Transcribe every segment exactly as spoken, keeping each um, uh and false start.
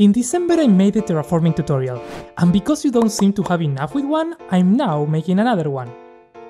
In December I made a terraforming tutorial, and because you don't seem to have enough with one, I'm now making another one.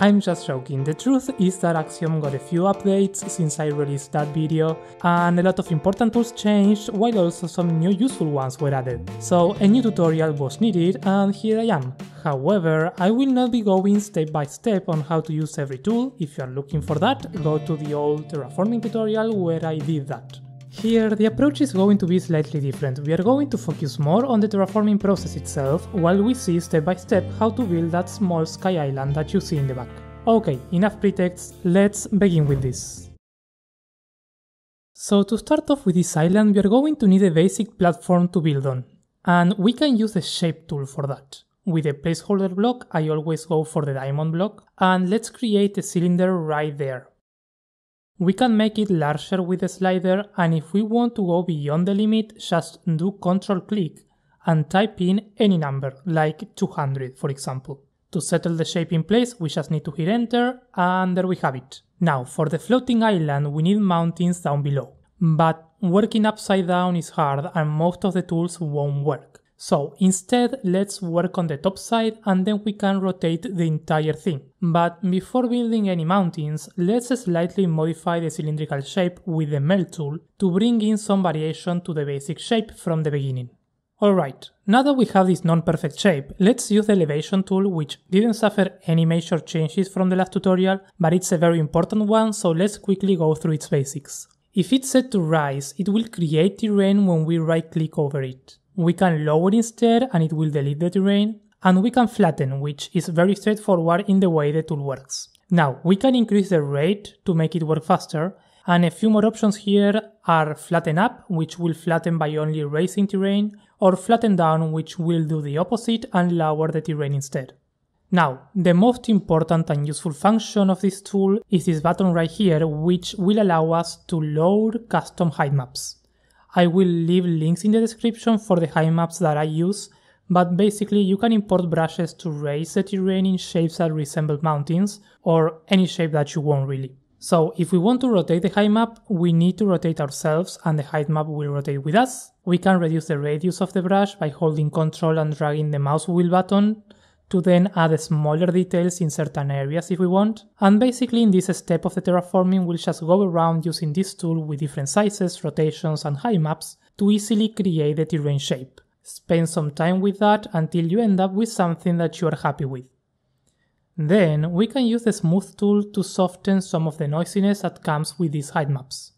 I'm just joking, the truth is that Axiom got a few updates since I released that video, and a lot of important tools changed while also some new useful ones were added, so a new tutorial was needed and here I am. However, I will not be going step by step on how to use every tool. If you are looking for that, go to the old terraforming tutorial where I did that. Here, the approach is going to be slightly different. We are going to focus more on the terraforming process itself, while we see step by step how to build that small Sky Island that you see in the back. Okay, enough pretext, let's begin with this. So to start off with this island, we are going to need a basic platform to build on, and we can use the shape tool for that. With a placeholder block, I always go for the diamond block, and let's create a cylinder right there. We can make it larger with the slider, and if we want to go beyond the limit, just do Ctrl click and type in any number, like two hundred for example. To settle the shape in place, we just need to hit enter, and there we have it. Now, for the floating island, we need mountains down below, but working upside down is hard and most of the tools won't work. So instead, let's work on the top side and then we can rotate the entire thing. But before building any mountains, let's slightly modify the cylindrical shape with the melt tool to bring in some variation to the basic shape from the beginning. Alright, now that we have this non-perfect shape, let's use the elevation tool, which didn't suffer any major changes from the last tutorial, but it's a very important one, so let's quickly go through its basics. If it's set to rise, it will create terrain when we right-click over it. We can lower instead and it will delete the terrain, and we can flatten, which is very straightforward in the way the tool works. Now, we can increase the rate to make it work faster, and a few more options here are flatten up, which will flatten by only raising terrain, or flatten down, which will do the opposite and lower the terrain instead. Now, the most important and useful function of this tool is this button right here, which will allow us to load custom height maps. I will leave links in the description for the height maps that I use, but basically you can import brushes to raise the terrain in shapes that resemble mountains, or any shape that you want really. So if we want to rotate the height map, we need to rotate ourselves and the height map will rotate with us. We can reduce the radius of the brush by holding Ctrl and dragging the mouse wheel button, to then add smaller details in certain areas if we want, and basically in this step of the terraforming we'll just go around using this tool with different sizes, rotations and height maps to easily create the terrain shape. Spend some time with that until you end up with something that you are happy with. Then we can use the smooth tool to soften some of the noisiness that comes with these height maps.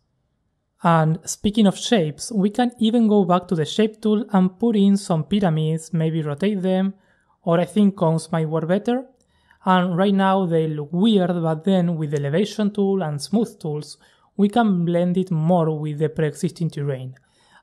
And speaking of shapes, we can even go back to the shape tool and put in some pyramids, maybe rotate them, or I think cones might work better, and right now they look weird, but then with the elevation tool and smooth tools we can blend it more with the pre-existing terrain,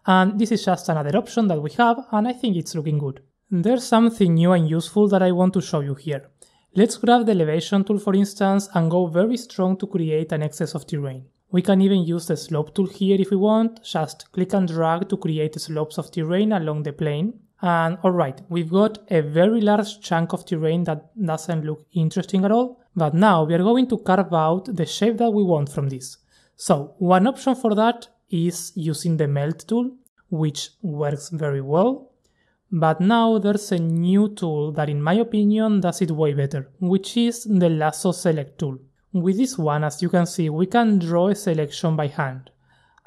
and this is just another option that we have and I think it's looking good. There's something new and useful that I want to show you here. Let's grab the elevation tool for instance and go very strong to create an excess of terrain. We can even use the slope tool here if we want, just click and drag to create slopes of terrain along the plane. And alright, we've got a very large chunk of terrain that doesn't look interesting at all, but now we are going to carve out the shape that we want from this. So one option for that is using the melt tool, which works very well, but now there's a new tool that in my opinion does it way better, which is the lasso select tool. With this one, as you can see, we can draw a selection by hand.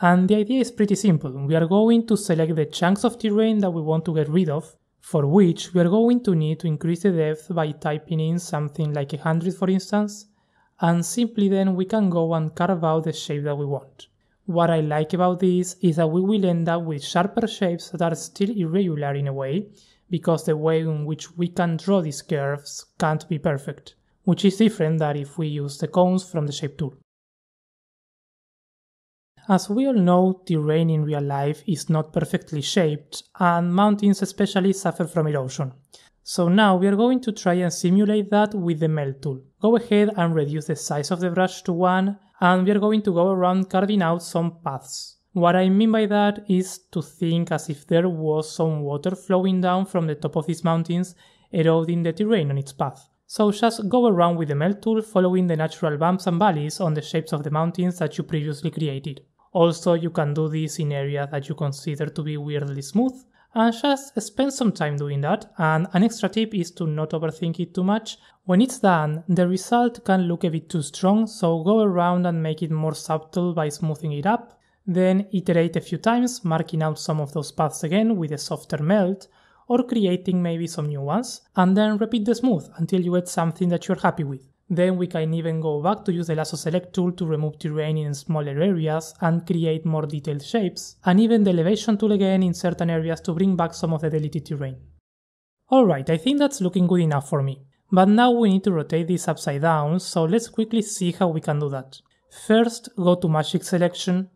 And the idea is pretty simple. We are going to select the chunks of terrain that we want to get rid of, for which we are going to need to increase the depth by typing in something like one hundred for instance, and simply then we can go and carve out the shape that we want. What I like about this is that we will end up with sharper shapes that are still irregular in a way, because the way in which we can draw these curves can't be perfect, which is different than if we use the cones from the shape tool. As we all know, terrain in real life is not perfectly shaped, and mountains especially suffer from erosion. So now we are going to try and simulate that with the melt tool. Go ahead and reduce the size of the brush to one, and we are going to go around carving out some paths. What I mean by that is to think as if there was some water flowing down from the top of these mountains, eroding the terrain on its path. So just go around with the melt tool, following the natural bumps and valleys on the shapes of the mountains that you previously created. Also, you can do this in areas that you consider to be weirdly smooth, and just spend some time doing that. And an extra tip is to not overthink it too much. When it's done, the result can look a bit too strong, so go around and make it more subtle by smoothing it up. Then iterate a few times, marking out some of those paths again with a softer melt, or creating maybe some new ones, and then repeat the smooth until you get something that you're happy with. Then we can even go back to use the lasso select tool to remove terrain in smaller areas and create more detailed shapes, and even the elevation tool again in certain areas to bring back some of the deleted terrain. Alright, I think that's looking good enough for me, but now we need to rotate this upside down, so let's quickly see how we can do that. First, go to Magic Selection,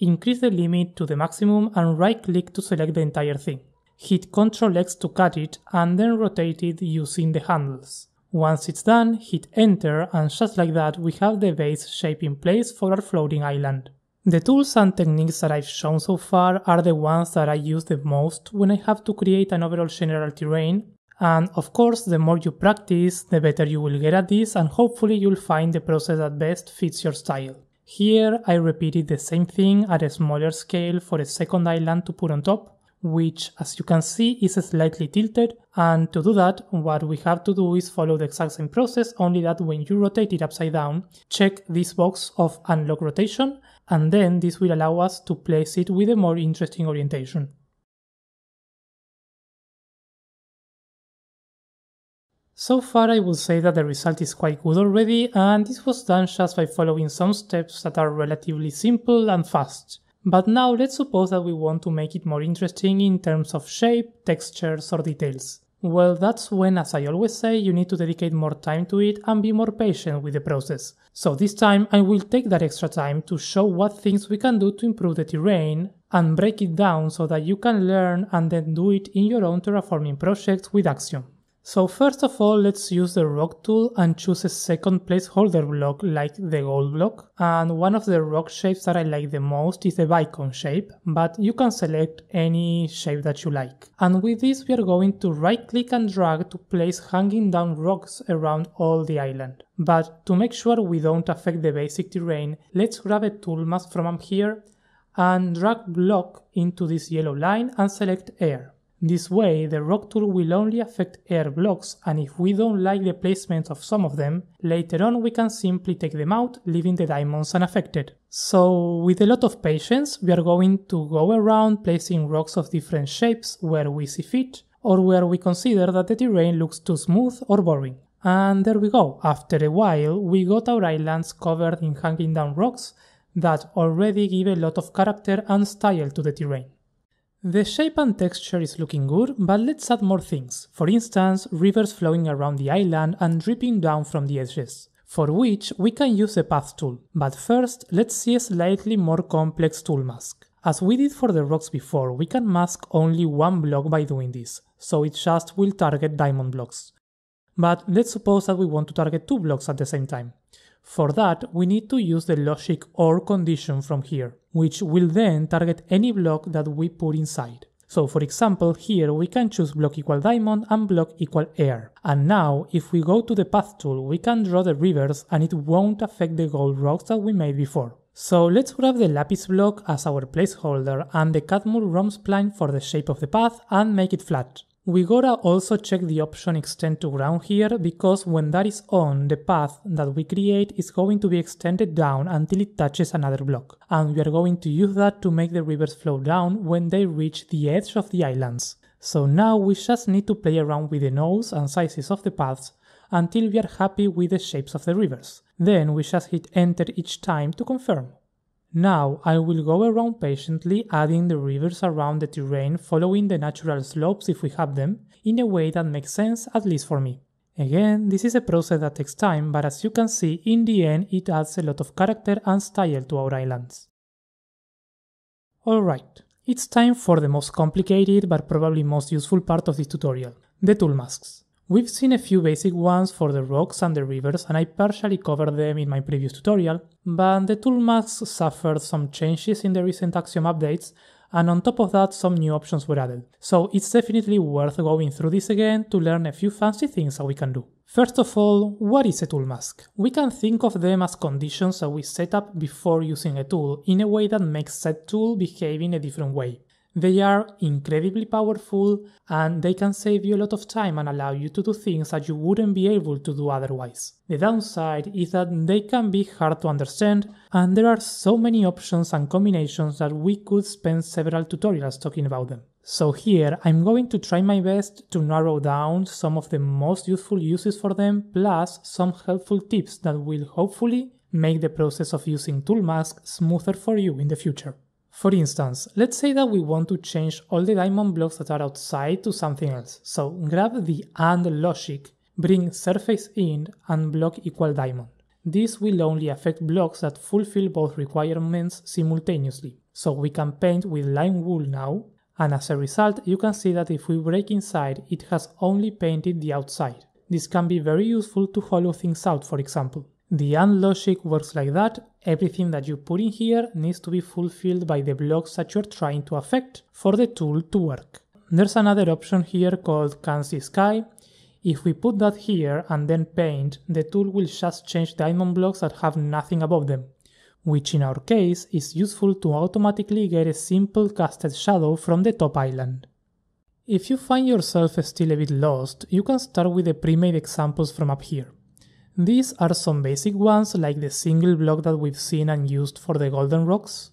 increase the limit to the maximum and right click to select the entire thing. Hit control X to cut it and then rotate it using the handles. Once it's done, hit enter and just like that we have the base shape in place for our floating island. The tools and techniques that I've shown so far are the ones that I use the most when I have to create an overall general terrain, and of course the more you practice the better you will get at this and hopefully you'll find the process that best fits your style. Here I repeated the same thing at a smaller scale for a second island to put on top, which as you can see is slightly tilted, and to do that what we have to do is follow the exact same process, only that when you rotate it upside down check this box of unlock rotation and then this will allow us to place it with a more interesting orientation. So far I would say that the result is quite good already, and this was done just by following some steps that are relatively simple and fast. But now let's suppose that we want to make it more interesting in terms of shape, textures or details. Well, that's when, as I always say, you need to dedicate more time to it and be more patient with the process. So this time I will take that extra time to show what things we can do to improve the terrain and break it down so that you can learn and then do it in your own terraforming project with Axiom. So first of all, let's use the rock tool and choose a second placeholder block like the gold block, and one of the rock shapes that I like the most is the beacon shape, but you can select any shape that you like. And with this we are going to right click and drag to place hanging down rocks around all the island. But to make sure we don't affect the basic terrain, let's grab a tool mask from up here and drag block into this yellow line and select air. This way, the rock tool will only affect air blocks, and if we don't like the placement of some of them, later on we can simply take them out, leaving the diamonds unaffected. So, with a lot of patience, we are going to go around placing rocks of different shapes where we see fit, or where we consider that the terrain looks too smooth or boring. And there we go, after a while we got our islands covered in hanging down rocks that already give a lot of character and style to the terrain. The shape and texture is looking good, but let's add more things. For instance, rivers flowing around the island and dripping down from the edges, for which we can use the path tool. But first, let's see a slightly more complex tool mask. As we did for the rocks before, we can mask only one block by doing this, so it just will target diamond blocks. But let's suppose that we want to target two blocks at the same time. For that, we need to use the logic OR condition from here, which will then target any block that we put inside. So for example, here we can choose block equal diamond and block equal air. And now, if we go to the path tool, we can draw the rivers and it won't affect the gold rocks that we made before. So let's grab the lapis block as our placeholder and the Cadmur rom spline for the shape of the path and make it flat. We gotta also check the option extend to ground here, because when that is on, the path that we create is going to be extended down until it touches another block, and we are going to use that to make the rivers flow down when they reach the edge of the islands. So now we just need to play around with the nodes and sizes of the paths until we are happy with the shapes of the rivers. Then we just hit enter each time to confirm. Now I will go around patiently adding the rivers around the terrain following the natural slopes if we have them, in a way that makes sense at least for me. Again, this is a process that takes time, but as you can see in the end it adds a lot of character and style to our islands. Alright, it's time for the most complicated but probably most useful part of this tutorial, the tool masks. We've seen a few basic ones for the rocks and the rivers, and I partially covered them in my previous tutorial, but the tool masks suffered some changes in the recent Axiom updates, and on top of that some new options were added. So it's definitely worth going through this again to learn a few fancy things that we can do. First of all, what is a tool mask? We can think of them as conditions that we set up before using a tool, in a way that makes said tool behave in a different way. They are incredibly powerful and they can save you a lot of time and allow you to do things that you wouldn't be able to do otherwise. The downside is that they can be hard to understand, and there are so many options and combinations that we could spend several tutorials talking about them. So here I'm going to try my best to narrow down some of the most useful uses for them, plus some helpful tips that will hopefully make the process of using Toolmask smoother for you in the future. For instance, let's say that we want to change all the diamond blocks that are outside to something else. So grab the AND logic, bring surface in and block equal diamond. This will only affect blocks that fulfill both requirements simultaneously. So we can paint with lime wool now, and as a result you can see that if we break inside it has only painted the outside. This can be very useful to hollow things out, for example. The AND logic works like that. Everything that you put in here needs to be fulfilled by the blocks that you're trying to affect for the tool to work. There's another option here called Can See Sky. If we put that here and then paint, the tool will just change diamond blocks that have nothing above them, which in our case is useful to automatically get a simple casted shadow from the top island. If you find yourself still a bit lost, you can start with the pre-made examples from up here. These are some basic ones, like the single block that we've seen and used for the golden rocks,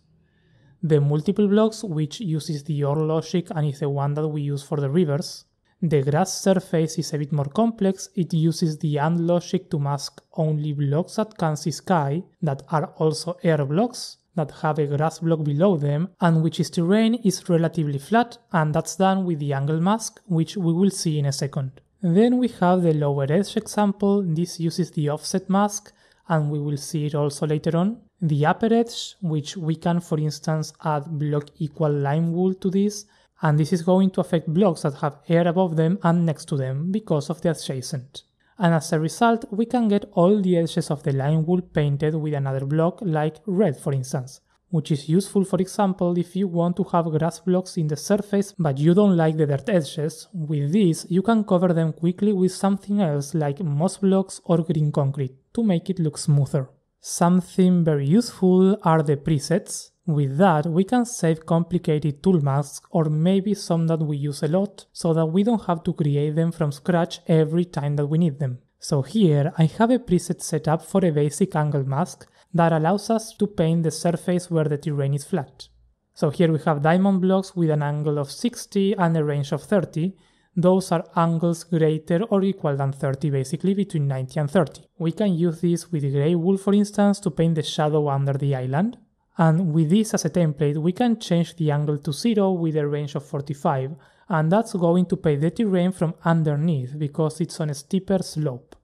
the multiple blocks, which uses the OR logic and is the one that we use for the rivers. The grass surface is a bit more complex. It uses the AND logic to mask only blocks that can see sky, that are also air blocks, that have a grass block below them, and which is terrain is relatively flat, and that's done with the angle mask, which we will see in a second. Then we have the lower edge example. This uses the offset mask, and we will see it also later on. The upper edge, which we can for instance add block equal lime wool to this, and this is going to affect blocks that have air above them and next to them because of the adjacent. And as a result we can get all the edges of the lime wool painted with another block, like red for instance, which is useful for example if you want to have grass blocks in the surface but you don't like the dirt edges. With this you can cover them quickly with something else like moss blocks or green concrete to make it look smoother. Something very useful are the presets. With that we can save complicated tool masks, or maybe some that we use a lot, so that we don't have to create them from scratch every time that we need them. So here I have a preset set up for a basic angle mask that allows us to paint the surface where the terrain is flat. So here we have diamond blocks with an angle of sixty and a range of thirty. Those are angles greater or equal than thirty, basically between ninety and thirty. We can use this with grey wool for instance to paint the shadow under the island. And with this as a template we can change the angle to zero with a range of forty-five, and that's going to paint the terrain from underneath because it's on a steeper slope,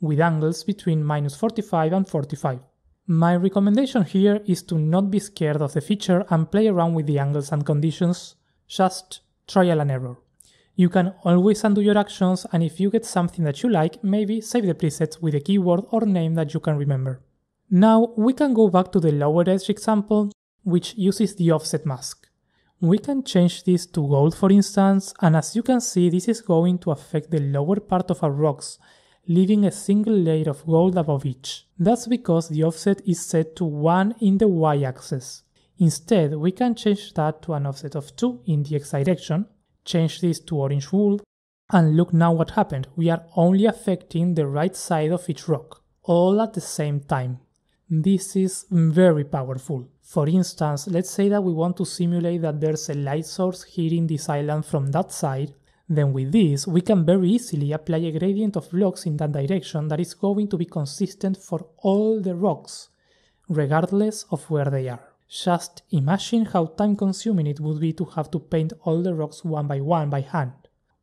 with angles between minus forty-five and forty-five. My recommendation here is to not be scared of the feature and play around with the angles and conditions, just trial and error. You can always undo your actions, and if you get something that you like, maybe save the presets with a keyword or name that you can remember. Now we can go back to the lower edge example, which uses the offset mask. We can change this to gold for instance, and as you can see this is going to affect the lower part of our rocks, leaving a single layer of gold above each. That's because the offset is set to one in the y-axis. Instead we can change that to an offset of two in the x-direction, change this to orange wool, and look now what happened. We are only affecting the right side of each rock, all at the same time. This is very powerful. For instance, let's say that we want to simulate that there's a light source hitting this island from that side. Then with this we can very easily apply a gradient of blocks in that direction that is going to be consistent for all the rocks, regardless of where they are. Just imagine how time-consuming it would be to have to paint all the rocks one by one by hand.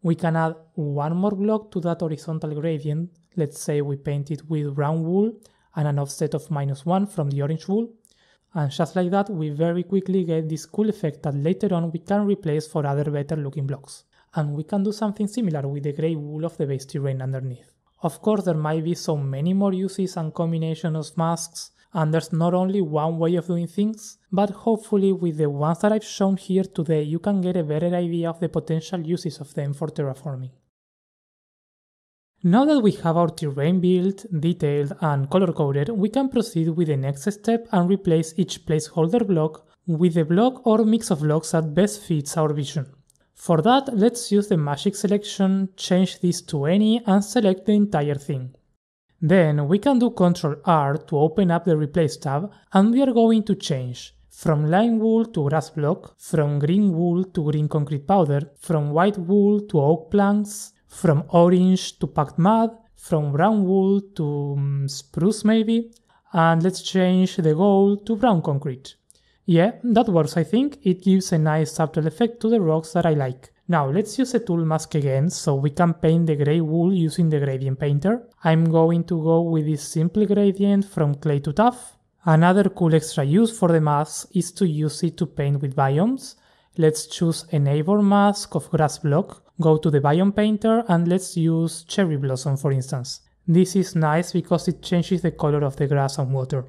We can add one more block to that horizontal gradient. Let's say we paint it with brown wool and an offset of minus one from the orange wool, and just like that we very quickly get this cool effect that later on we can replace for other better looking blocks. And we can do something similar with the grey wool of the base terrain underneath. Of course there might be so many more uses and combinations of masks, and there's not only one way of doing things, but hopefully with the ones that I've shown here today you can get a better idea of the potential uses of them for terraforming. Now that we have our terrain built, detailed and color-coded, we can proceed with the next step and replace each placeholder block with a block or mix of blocks that best fits our vision. For that, let's use the magic selection, change this to any and select the entire thing. Then we can do control R to open up the Replace tab, and we are going to change from lime wool to grass block, from green wool to green concrete powder, from white wool to oak planks, from orange to packed mud, from brown wool to um, spruce maybe, and let's change the gold to brown concrete. Yeah, that works I think, it gives a nice subtle effect to the rocks that I like. Now let's use a tool mask again so we can paint the grey wool using the gradient painter. I'm going to go with this simple gradient from clay to tuff. Another cool extra use for the masks is to use it to paint with biomes. Let's choose a neighbor mask of grass block, go to the biome painter and let's use cherry blossom for instance. This is nice because it changes the color of the grass and water.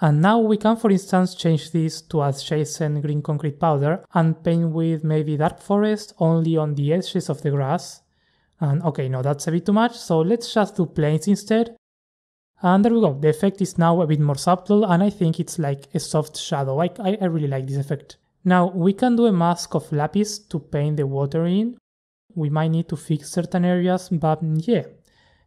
And now we can for instance change this to adjacent green concrete powder and paint with maybe dark forest only on the edges of the grass. And okay, no, that's a bit too much, so let's just do plains instead. And there we go, the effect is now a bit more subtle and I think it's like a soft shadow. I, I, I really like this effect. Now we can do a mask of lapis to paint the water in. We might need to fix certain areas, but yeah,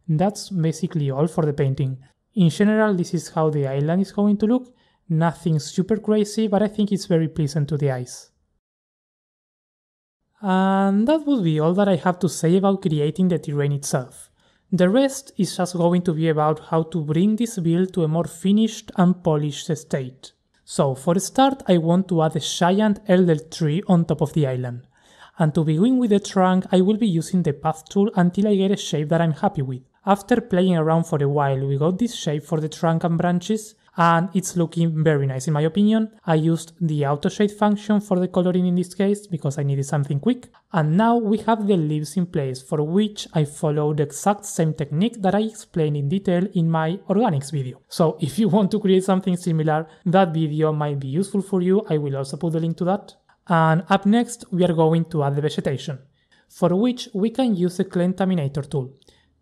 that's basically all for the painting. In general, this is how the island is going to look. Nothing super crazy, but I think it's very pleasant to the eyes. And that would be all that I have to say about creating the terrain itself. The rest is just going to be about how to bring this build to a more finished and polished state. So, for a start, I want to add a giant elder tree on top of the island. And to begin with the trunk, I will be using the path tool until I get a shape that I'm happy with. After playing around for a while, we got this shape for the trunk and branches, and it's looking very nice in my opinion. I used the auto shade function for the coloring in this case, because I needed something quick. And now we have the leaves in place, for which I followed the exact same technique that I explained in detail in my organics video. So if you want to create something similar, that video might be useful for you, I will also put the link to that. And up next, we are going to add the vegetation, for which we can use the Contaminator tool.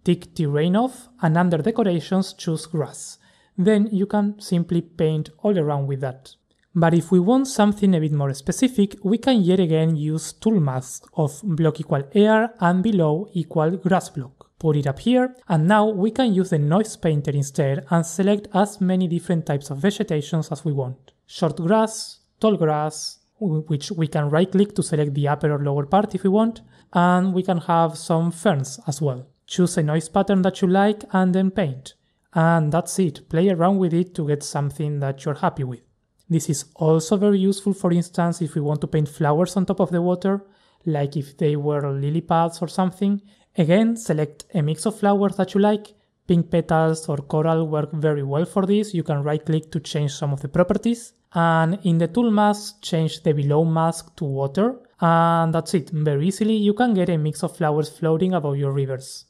Tick terrain off, and under decorations choose grass. Then you can simply paint all around with that. But if we want something a bit more specific, we can yet again use tool masks of block equal air and below equal grass block. Put it up here, and now we can use the noise painter instead and select as many different types of vegetations as we want. Short grass, tall grass, which we can right click to select the upper or lower part if we want, and we can have some ferns as well. Choose a noise pattern that you like and then paint. And that's it, play around with it to get something that you're happy with. This is also very useful for instance if we want to paint flowers on top of the water, like if they were lily pads or something. Again, select a mix of flowers that you like. Pink petals or coral work very well for this, you can right click to change some of the properties. And in the tool mask, change the below mask to water. And that's it, very easily you can get a mix of flowers floating above your rivers.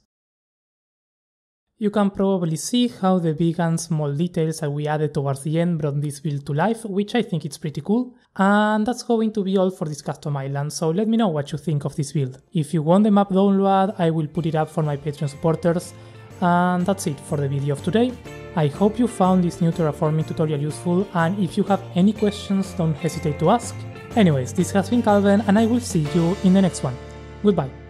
You can probably see how the big and small details that we added towards the end brought this build to life, which I think it's pretty cool. And that's going to be all for this custom island, so let me know what you think of this build. If you want the map download, I will put it up for my Patreon supporters. And that's it for the video of today. I hope you found this new terraforming tutorial useful, and if you have any questions, don't hesitate to ask. Anyways, this has been Calvin, and I will see you in the next one. Goodbye.